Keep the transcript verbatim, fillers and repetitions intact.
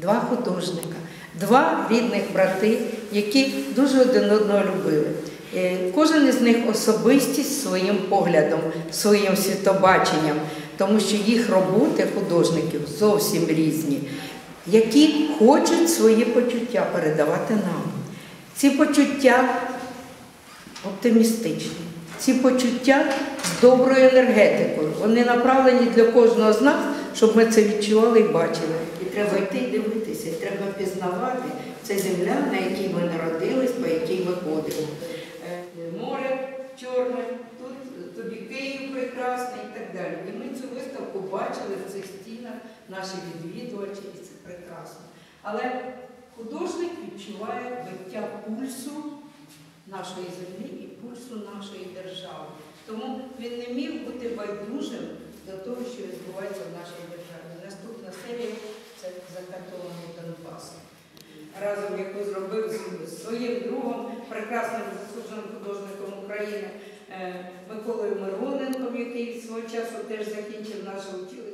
два художника, два рідних брати, які дуже один одного любили. Кожен із них особистість своїм поглядом, своїм світобаченням, тому що їх роботи художників зовсім різні, які хочуть свої почуття передавати нам. Ці почуття оптимістичні, ці почуття з доброю енергетикою. Вони направлені для кожного з нас, щоб ми це відчували і бачили. І треба йти і дивитися, і треба пізнавати. Це земля, на якій ми народились, по якій ми ходимо. Море чорне, тут тобі Київ прекрасний і так далі. І ми цю виставку бачили в цих стінах, наші відвідувачі, і це прекрасно. Але художник відчуває биття пульсу нашої землі і пульсу нашої держави. Тому він не міг бути байдужим до того, що відбувається в нашій державі. Наступна серія – це «Закатований Донбас», разом яку зробив з своїм другом, прекрасним заслуженим художником України Миколою Мироненком, який свого часу теж закінчив наше училище.